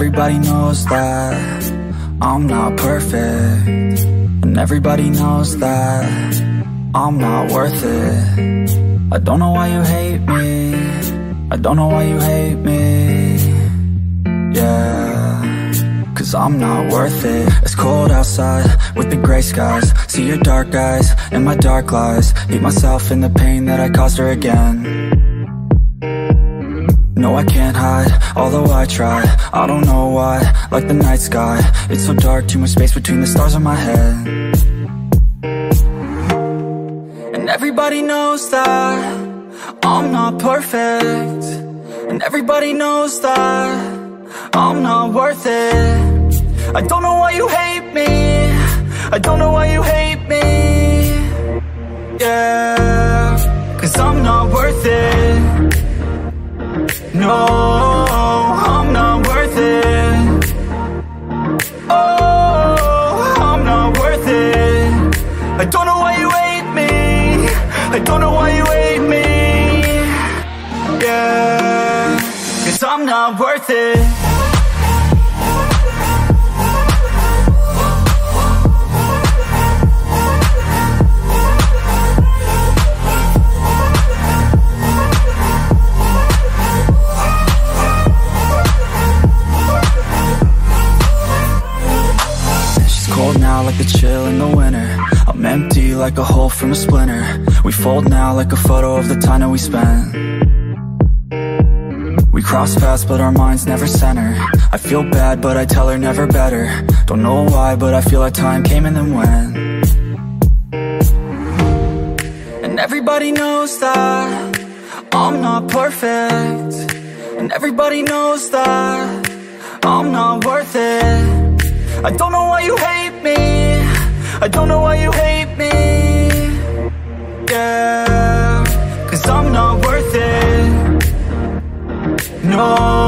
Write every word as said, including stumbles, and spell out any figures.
everybody knows that I'm not perfect, and everybody knows that I'm not worth it. I don't know why you hate me, I don't know why you hate me, yeah, 'cause I'm not worth it. It's cold outside with the gray skies, see your dark eyes and my dark lies, hate myself and the pain that I caused her again. No, I can't hide, although I try, I don't know why, like the night sky, it's so dark, too much space between the stars in my head. And everybody knows that I'm not perfect, and everybody knows that I'm not worth it. I don't know why you hate me, I don't know why you hate me, yeah, 'cause I'm not worth it. No, I'm not worth it. Oh, I'm not worth it. I don't know why you hate me, I don't know why you hate me, yeah, 'cause I'm not worth it. Like the chill in the winter, I'm empty like a hole from a splinter. We fold now like a photo of the time that we spent. We cross paths but our minds never center. I feel bad but I tell her never better. Don't know why but I feel like time came and then went. And everybody knows that I'm not perfect, and everybody knows that I'm not worth it. I don't know why you hate me, I don't know why you hate me, yeah, 'cause I'm not worth it. No,